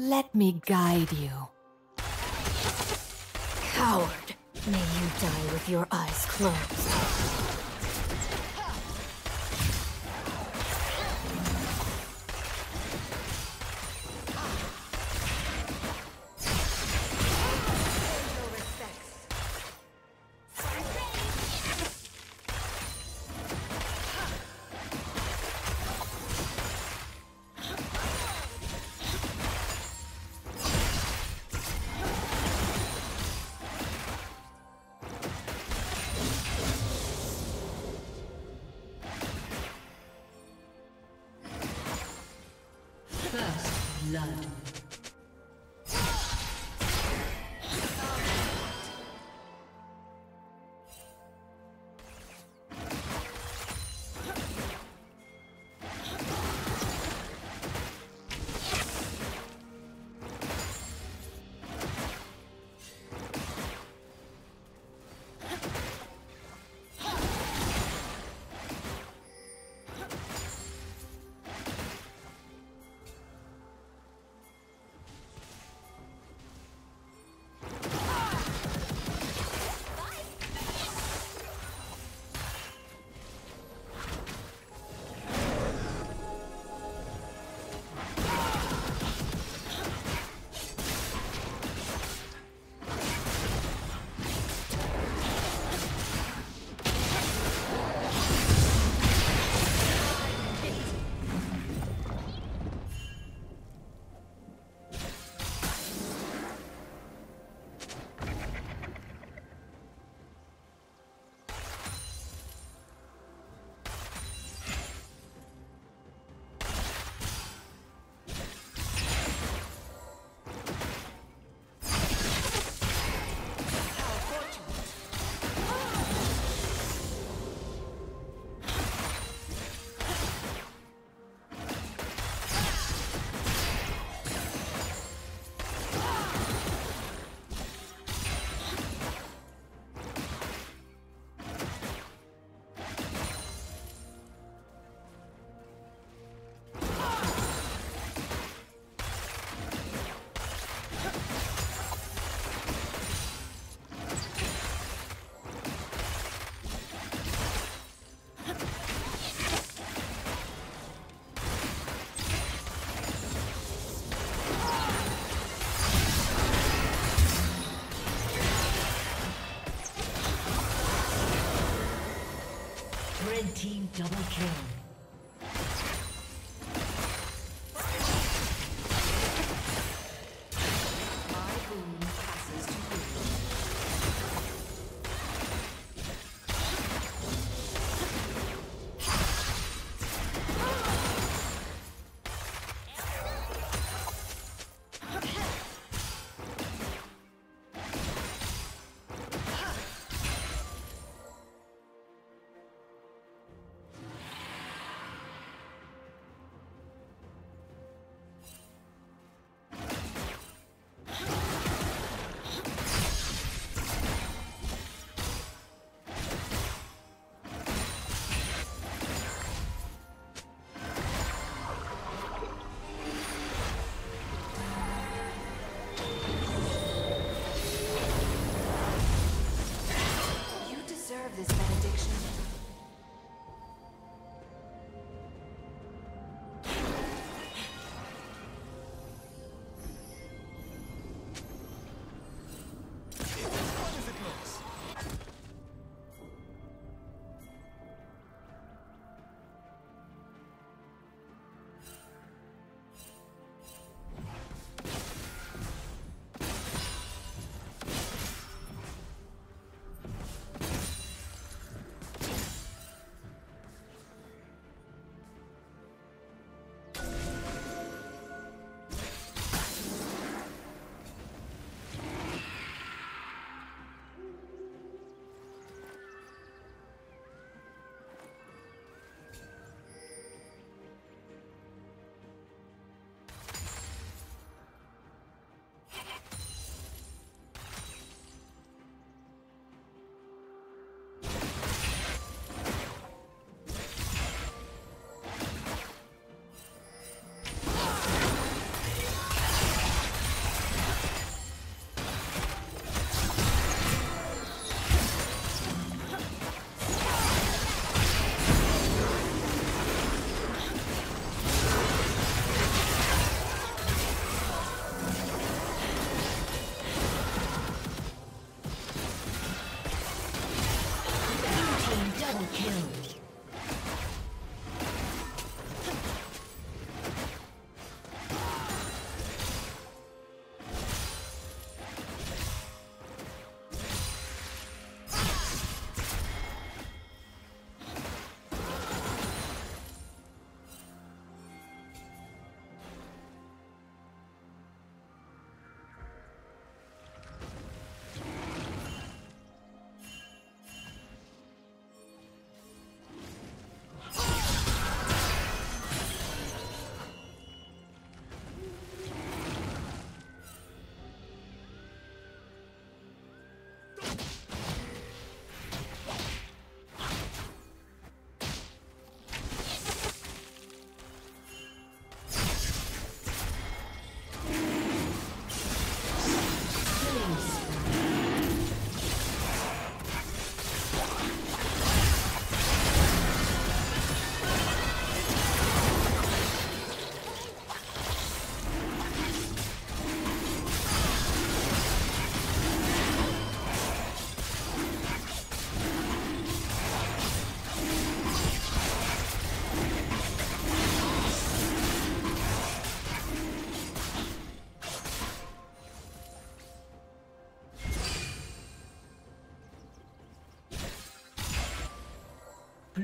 Let me guide you. Coward! May you die with your eyes closed. Blood.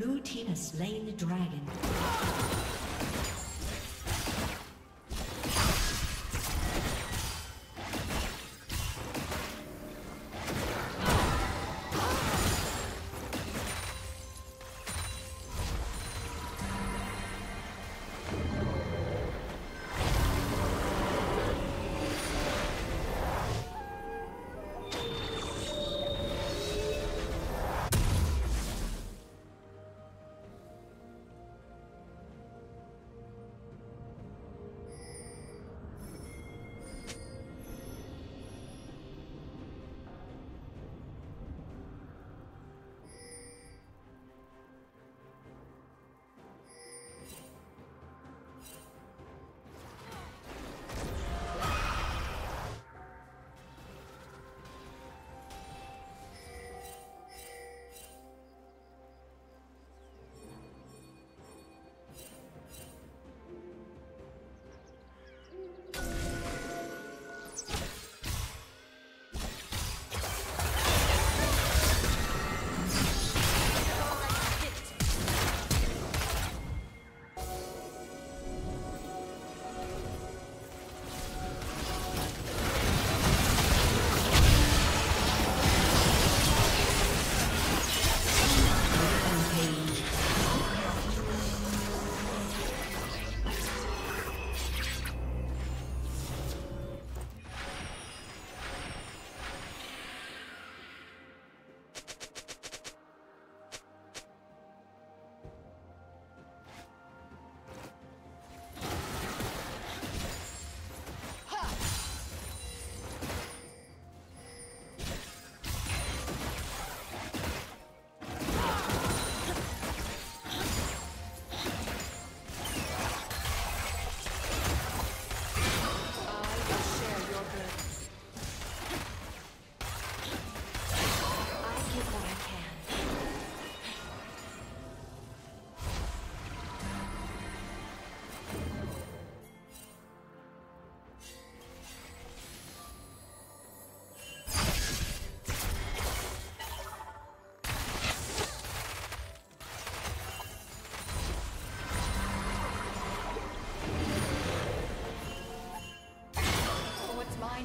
Blue team has slain the dragon.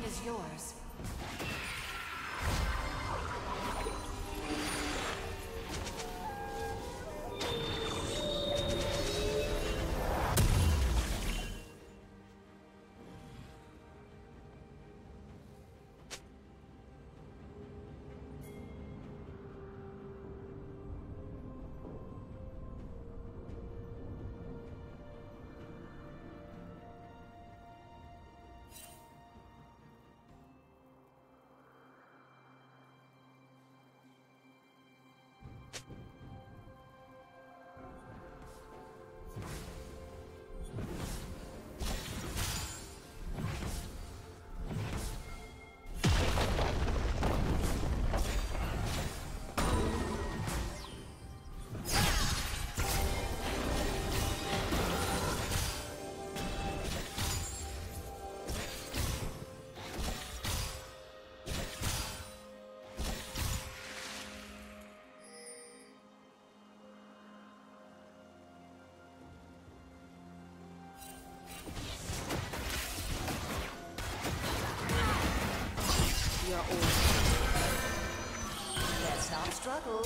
Is yours. Let's not struggle.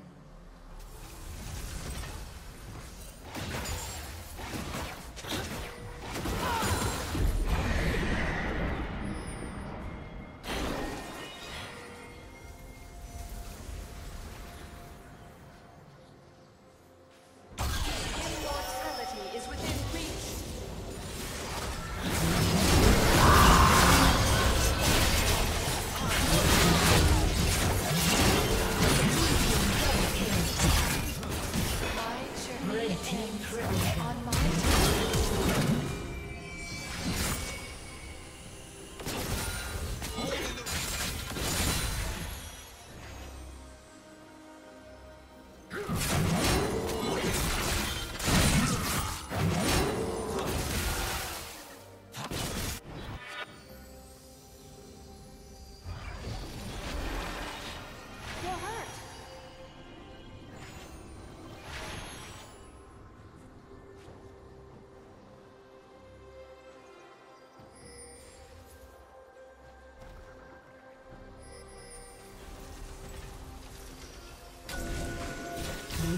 Blue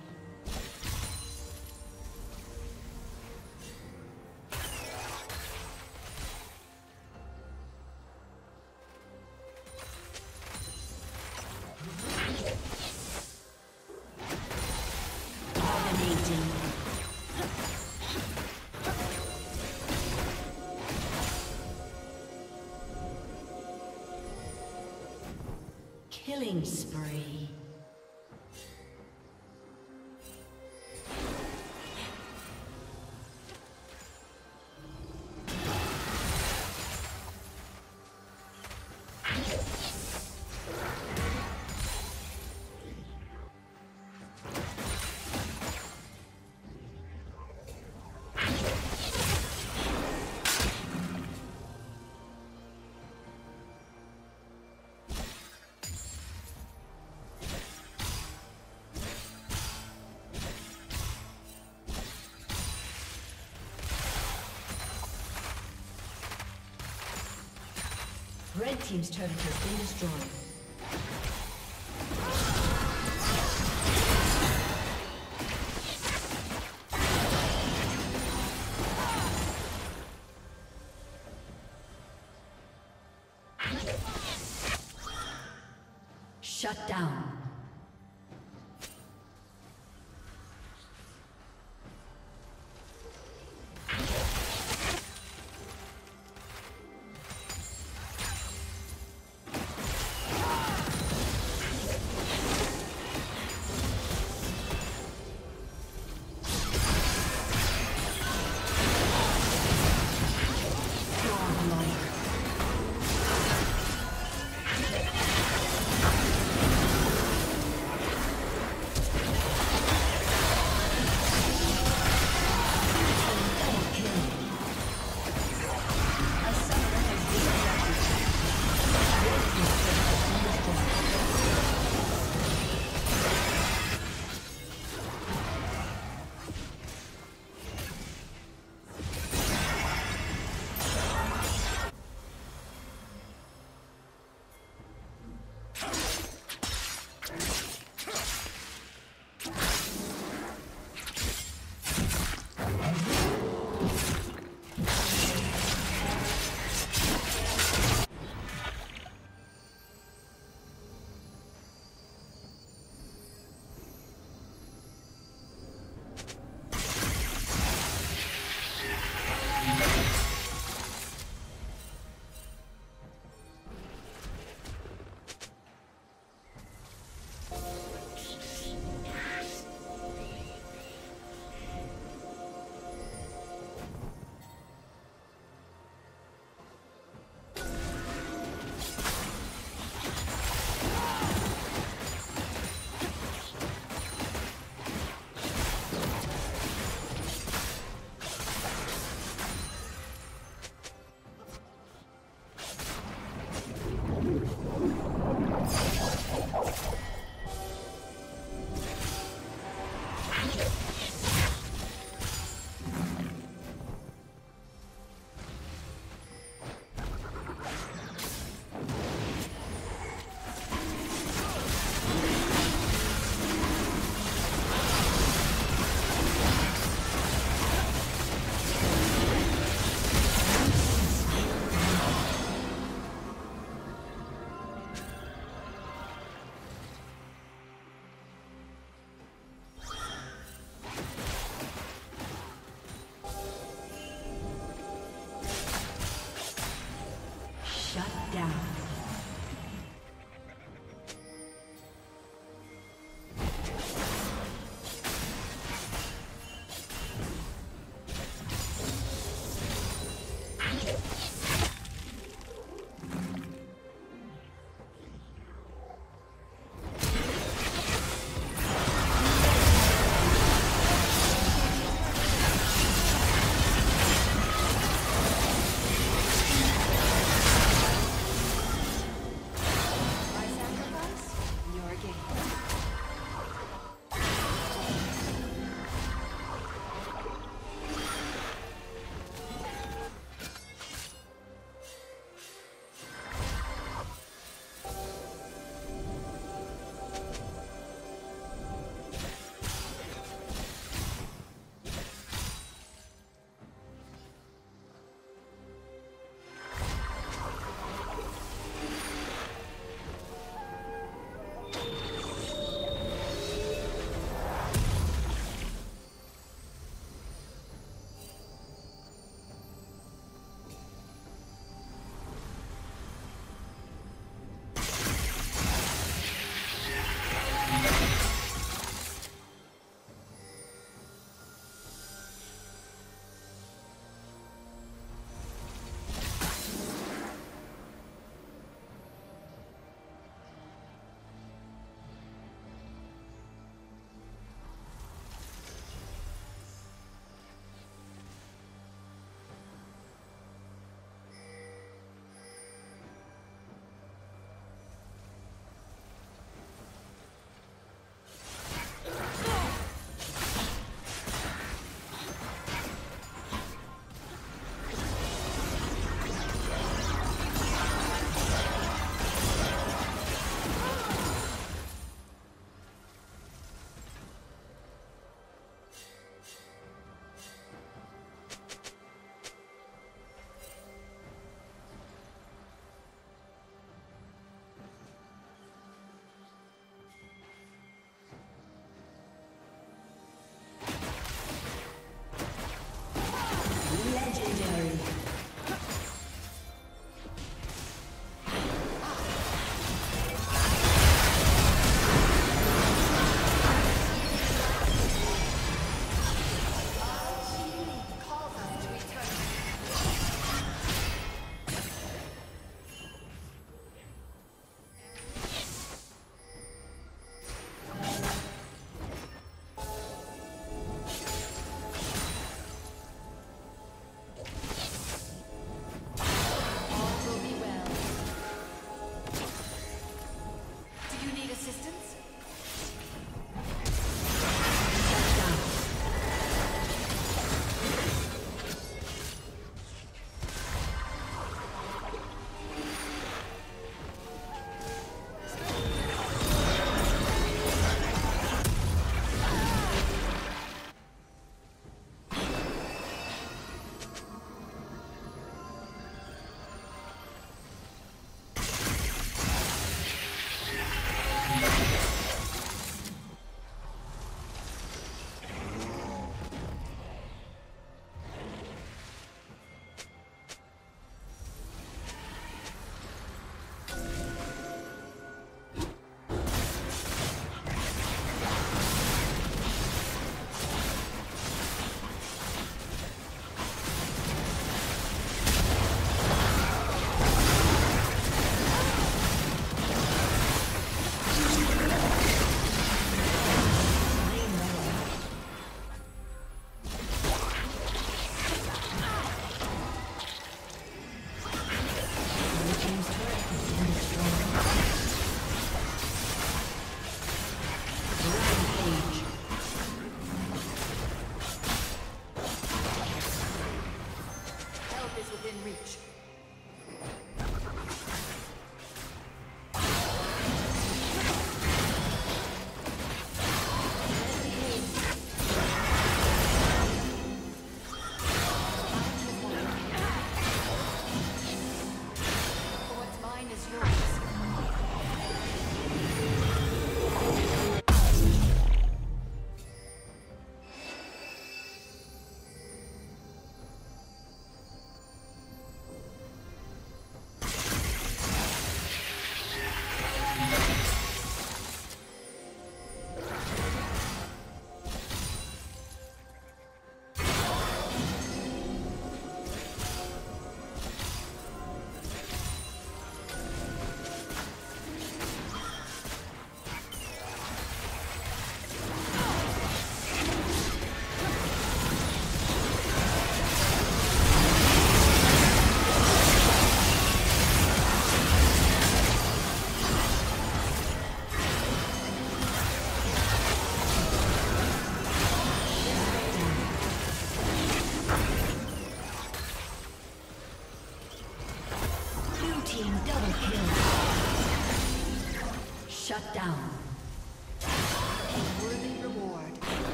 Dominating. Killing spree. Red team's turret has been destroyed.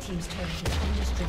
Team's turret has been destroyed.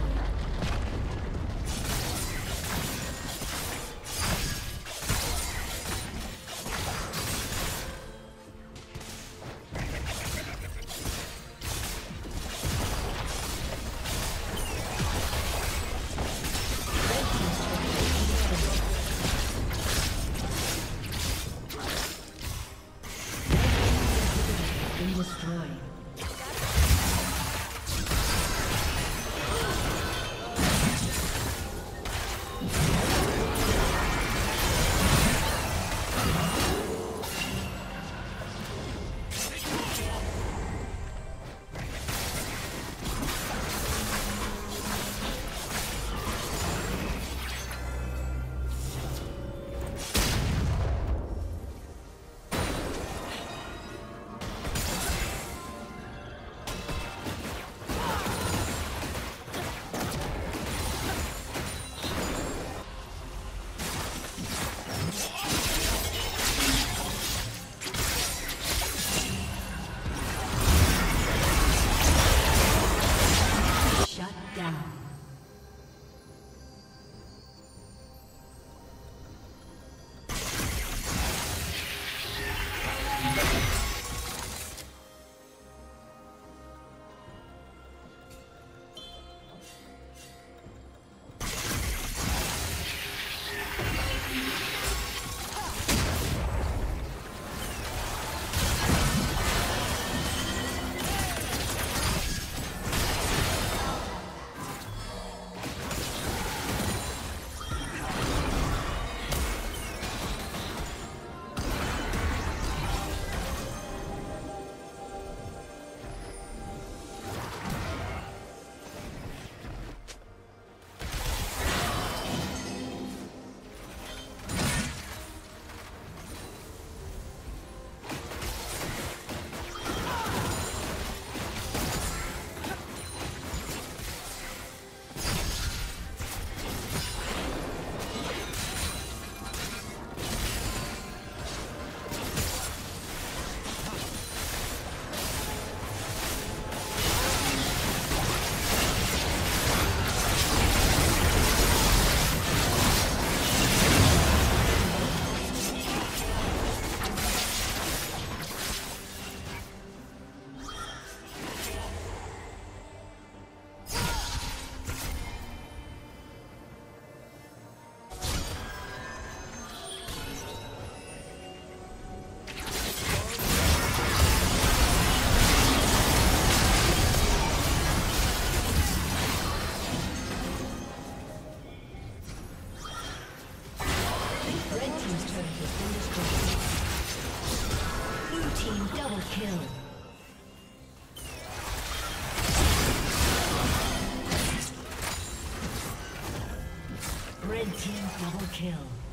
Team double kill. Red team double kill.